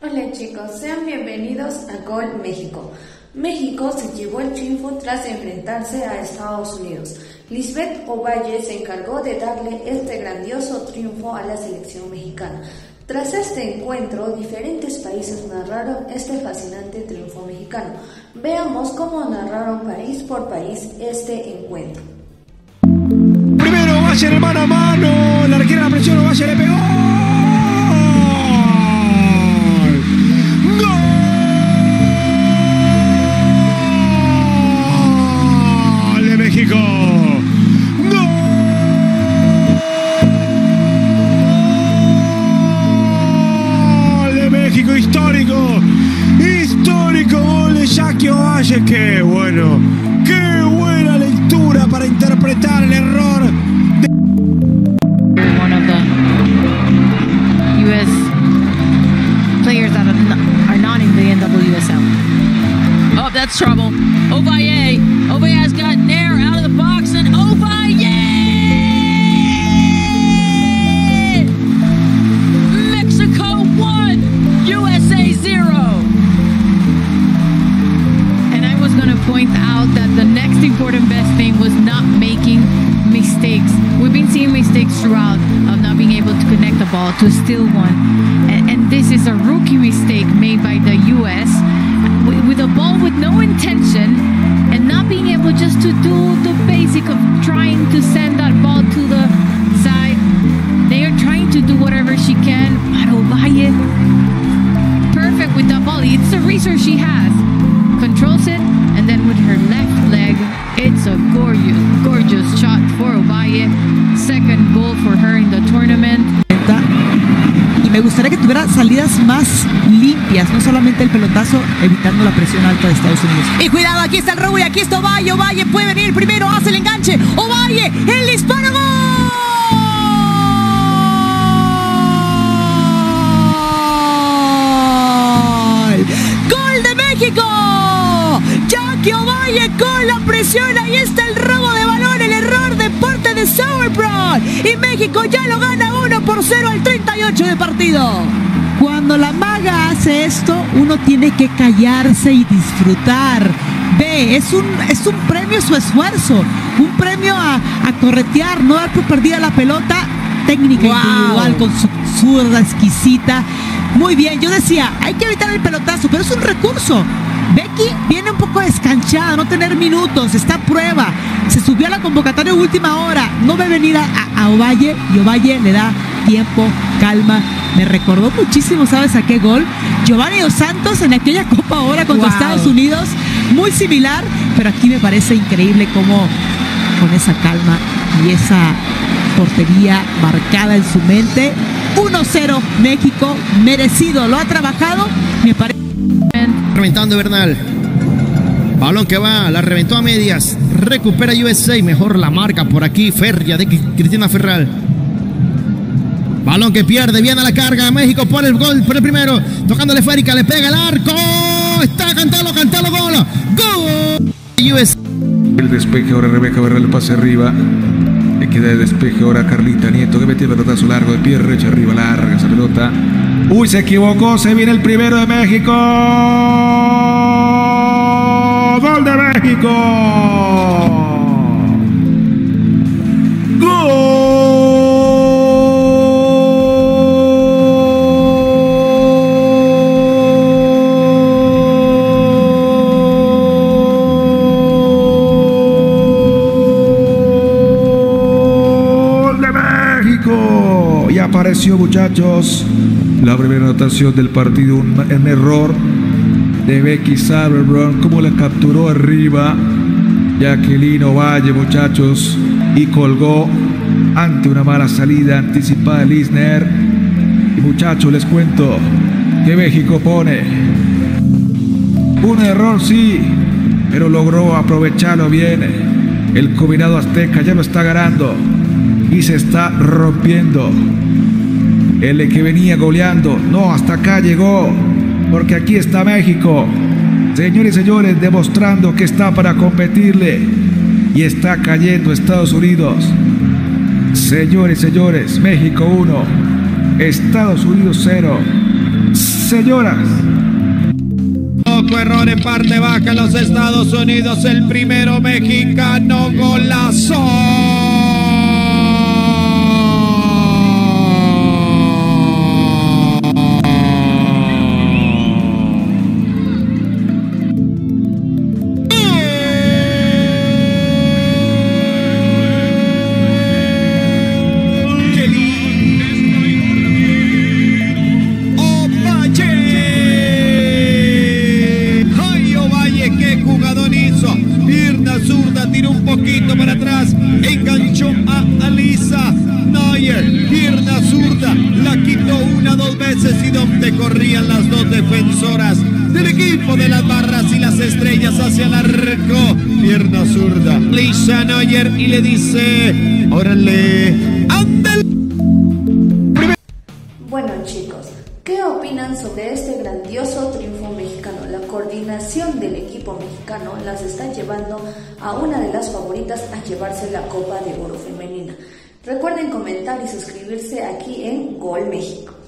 Hola chicos, sean bienvenidos a Gol México. México se llevó el triunfo tras enfrentarse a Estados Unidos. Lisbeth Ovalle se encargó de darle este grandioso triunfo a la selección mexicana. Tras este encuentro, diferentes países narraron este fascinante triunfo mexicano. Veamos cómo narraron país por país este encuentro. Primero Ovalle, el mano a mano, la arquera la presión, Ovalle le pegó. Histórico gol de Jaqueline Ovalle. Qué bueno, qué buena lectura para interpretar el error de one of the U.S. players that are not in the NWSL. Oh, that's trouble. Ovalle's got Nair out of the box, and Ovalle. Important best thing was not making mistakes. We've been seeing mistakes throughout of not being able to connect the ball, to steal one, and this is a rookie mistake made by the U.S. with a ball with no intention and not being able just to do the basic of trying to send that ball to the side. They are trying to do whatever she can, but Ovalle, perfect with the volley. It's the resource she has. Controls it, and then with her left leg, it's a gorgeous shot for Ovalle. Second goal for her in the tournament. Y me gustaría que tuviera salidas más limpias, no solamente el pelotazo, evitando la presión alta de Estados Unidos. Y cuidado, aquí está el robo y aquí está Ovalle. Ovalle puede venir primero, hace el enganche. Ovalle, el disparo, gol. Jaqueline Ovalle con la presión, ahí está el robo de balón, el error de parte de Sauerbrunn y México ya lo gana 1-0 al 38 de partido. Cuando la maga hace esto, uno tiene que callarse y disfrutar. Ve, es un premio su esfuerzo, un premio a corretear, no dar por perdida la pelota, técnica individual con su zurda exquisita. Muy bien, yo decía, hay que evitar el pelotazo, pero es un recurso. Becky viene un poco descanchada, no tener minutos, está a prueba, se subió a la convocatoria de última hora, no ve venir a Ovalle, y Ovalle le da tiempo, calma. Me recordó muchísimo, ¿sabes a qué gol? Giovanni Dos Santos en aquella Copa Oro contra Estados Unidos, muy similar, pero aquí me parece increíble cómo con esa calma y esa portería marcada en su mente, 1-0 México, merecido, lo ha trabajado, me parece. Reventando Bernal, balón que va, la reventó a medias, recupera USA, mejor la marca por aquí Ferria de Cristina Ferral, balón que pierde, viene a la carga, México pone el gol por el primero, tocándole esférica, le pega el arco, está cantalo, gol, gol, USA. El despeje ahora Rebeca Bernal, el pase arriba, le queda el despeje ahora Carlita Nieto, que mete el pelotazo largo de pie derecho arriba, larga esa pelota. Uy, se equivocó, se viene el primero de México. ¡Gol de México! ¡Gol de México! Y apareció, muchachos, la primera anotación del partido, un error de Becky Sauerbrunn, como la capturó arriba Jaqueline Ovalle, muchachos, y colgó ante una mala salida anticipada de Lisner. Y muchachos, les cuento que México pone un error, sí, pero logró aprovecharlo bien. El combinado azteca ya lo está ganando y se está rompiendo. El que venía goleando, no, hasta acá llegó, porque aquí está México, señores y señores, demostrando que está para competirle, y está cayendo Estados Unidos. Señores y señores, México 1, Estados Unidos 0. Señoras, error en parte baja en los Estados Unidos, el primero mexicano, golazo. Lisa Neuer, y le dice, órale, ándale. Bueno, chicos, ¿qué opinan sobre este grandioso triunfo mexicano? La coordinación del equipo mexicano las está llevando a una de las favoritas a llevarse la Copa de Oro Femenina. Recuerden comentar y suscribirse aquí en Gol México.